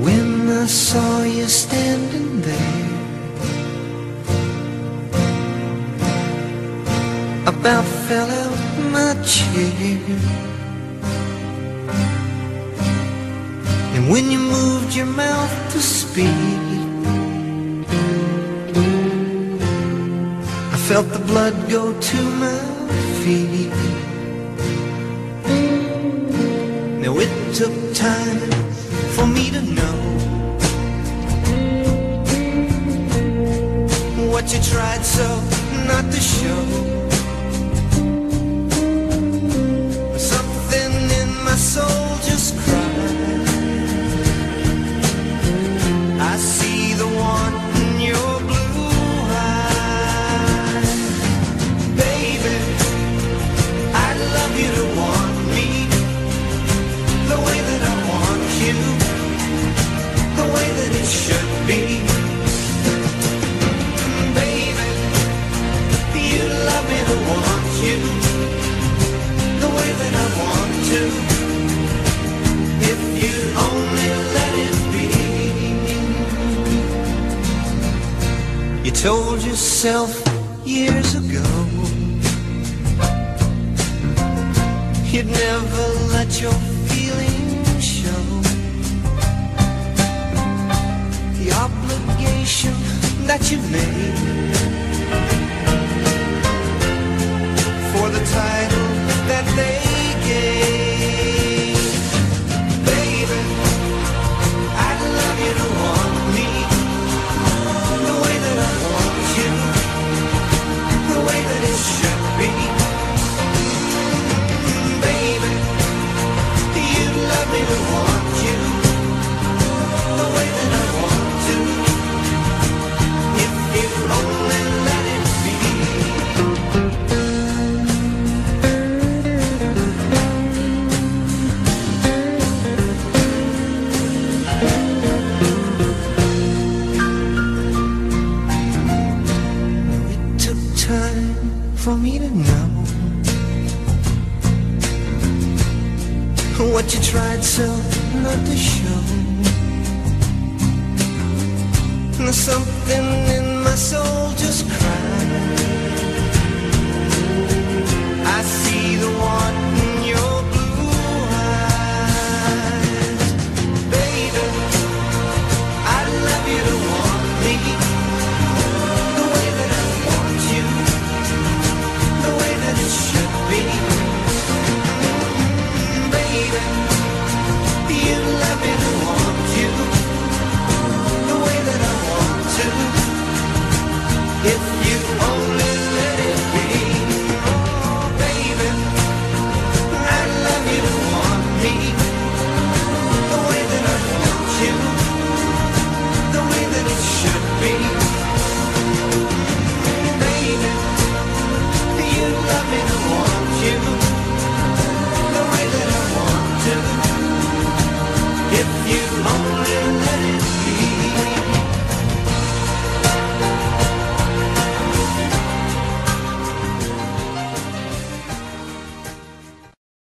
When I saw you standing there, about fell out my chair. And when you moved your mouth to speak, I felt the blood go to my feet. Now it took time for me to know what you tried so not to show. Something in my soul just cried. I see the want in your blue eyes. Baby, I'd love you to want me the way that I want you, the way that it should be. Baby, you'd love me to want you the way that I want to, if you'd only let it be. You told yourself years ago you'd never let your feelings show. The obligation that you made for the title that they gave. Baby, I'd love you to want me the way that I want you, the way that it should be. Baby, you'd love me to want you the way that I want to, if you only let it be. For me to know what you tried so not to show. Something in my soul just cried.